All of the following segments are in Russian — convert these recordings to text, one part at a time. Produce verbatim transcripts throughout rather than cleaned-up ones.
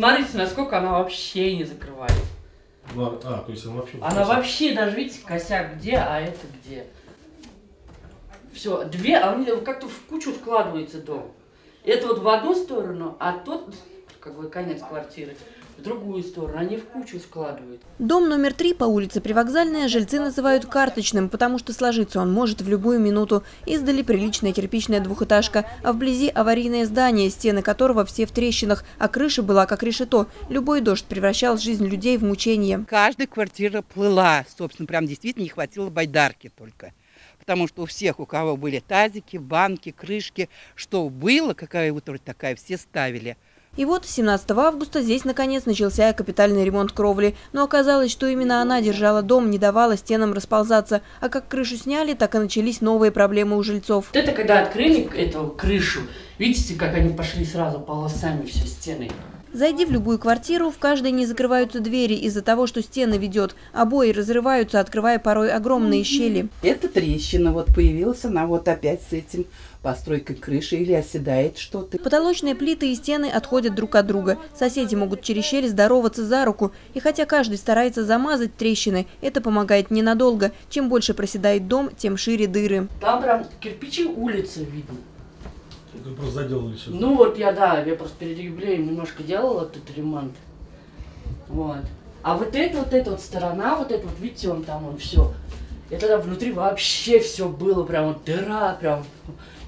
Смотрите, насколько она вообще не закрывает. А, то есть она вообще... Она вообще, даже видите, косяк где, а это где. Все, две, а они как-то в кучу вкладывается дом. Это вот в одну сторону, а тот, как бы конец квартиры, в другую сторону. Они в кучу складывают. Дом номер три по улице Привокзальная жильцы называют карточным, потому что сложиться он может в любую минуту. Издали приличная кирпичная двухэтажка, а вблизи аварийное здание, стены которого все в трещинах, а крыша была как решето. Любой дождь превращал жизнь людей в мучение. Каждая квартира плыла. Собственно, прям действительно не хватило байдарки только. Потому что у всех, у кого были тазики, банки, крышки, что было, какая утварь такая, все ставили. И вот семнадцатого августа здесь наконец начался капитальный ремонт кровли. Но оказалось, что именно она держала дом, не давала стенам расползаться. А как крышу сняли, так и начались новые проблемы у жильцов. Вот это когда открыли эту крышу, видите, как они пошли сразу полосами все стены. Зайди в любую квартиру, в каждой не закрываются двери из-за того, что стены ведет. Обои разрываются, открывая порой огромные щели. Эта трещина вот появилась, она вот опять с этим постройкой крыши или оседает что-то. Потолочные плиты и стены отходят друг от друга. Соседи могут через щели здороваться за руку. И хотя каждый старается замазать трещины, это помогает ненадолго. Чем больше проседает дом, тем шире дыры. Там прям кирпичи улицы видно. Ты просто заделали все. Ну вот я, да, я просто перед юбилеем немножко делала этот ремонт. Вот. А вот эта вот эта вот сторона, вот эта вот, видите, он там, он все. Это там внутри вообще все было, прям вот дыра, прям,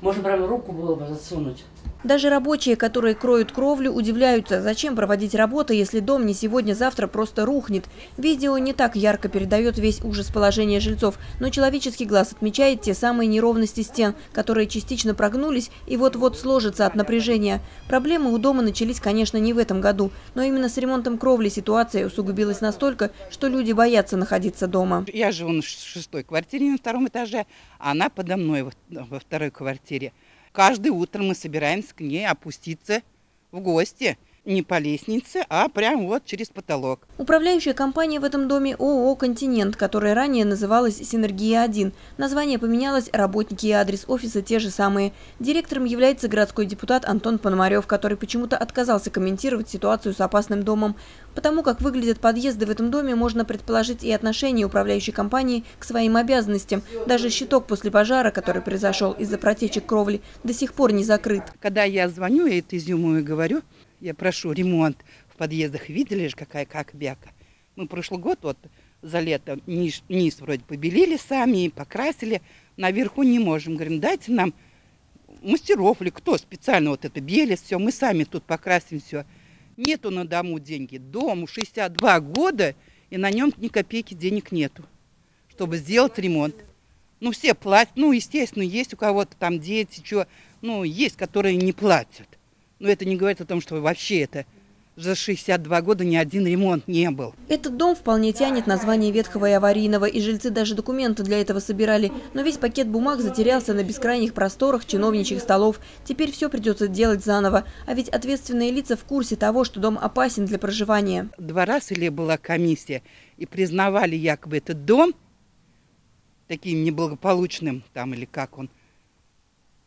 можно прям руку было бы засунуть. Даже рабочие, которые кроют кровлю, удивляются, зачем проводить работы, если дом не сегодня-завтра просто рухнет. Видео не так ярко передает весь ужас положения жильцов, но человеческий глаз отмечает те самые неровности стен, которые частично прогнулись и вот-вот сложатся от напряжения. Проблемы у дома начались, конечно, не в этом году, но именно с ремонтом кровли ситуация усугубилась настолько, что люди боятся находиться дома. Я живу на шестой квартире на втором этаже, а она подо мной во второй квартире. Каждое утро мы собираемся к ней опуститься в гости. Не по лестнице, а прям вот через потолок. Управляющая компания в этом доме ООО «Континент», которая ранее называлась «Синергия один». Название поменялось, работники и адрес офиса те же самые. Директором является городской депутат Антон Пономарев, который почему-то отказался комментировать ситуацию с опасным домом. Потому как выглядят подъезды в этом доме, можно предположить и отношение управляющей компании к своим обязанностям. Даже щиток после пожара, который произошел из-за протечек кровли, до сих пор не закрыт. Когда я звоню, я это изюму и говорю, я прошу ремонт в подъездах. Видели же, какая как бяка. Мы прошлый год, вот за лето, низ, низ вроде побелили сами, покрасили. Наверху не можем. Говорим, дайте нам мастеров или кто специально вот это белит все. Мы сами тут покрасим все. Нету на дому деньги. Дому шестьдесят два года, и на нем ни копейки денег нету, чтобы сделать ремонт. Ну, все платят. Ну, естественно, есть у кого-то там дети, что. Ну, есть, которые не платят. Но это не говорит о том, что вообще это за шестьдесят два года ни один ремонт не был. Этот дом вполне тянет название ветхого и аварийного, и жильцы даже документы для этого собирали. Но весь пакет бумаг затерялся на бескрайних просторах чиновничьих столов. Теперь все придется делать заново. А ведь ответственные лица в курсе того, что дом опасен для проживания. Два раза или была комиссия, и признавали якобы этот дом таким неблагополучным, там или как он.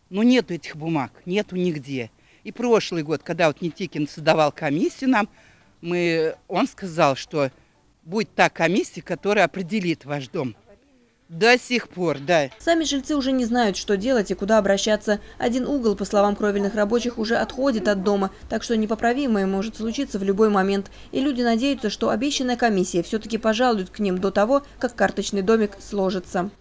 Но нету этих бумаг, нету нигде. И прошлый год, когда вот Нитикин создавал комиссию нам, мы, он сказал, что будет та комиссия, которая определит ваш дом. До сих пор, да. Сами жильцы уже не знают, что делать и куда обращаться. Один угол, по словам кровельных рабочих, уже отходит от дома, так что непоправимое может случиться в любой момент. И люди надеются, что обещанная комиссия все-таки пожалует к ним до того, как карточный домик сложится.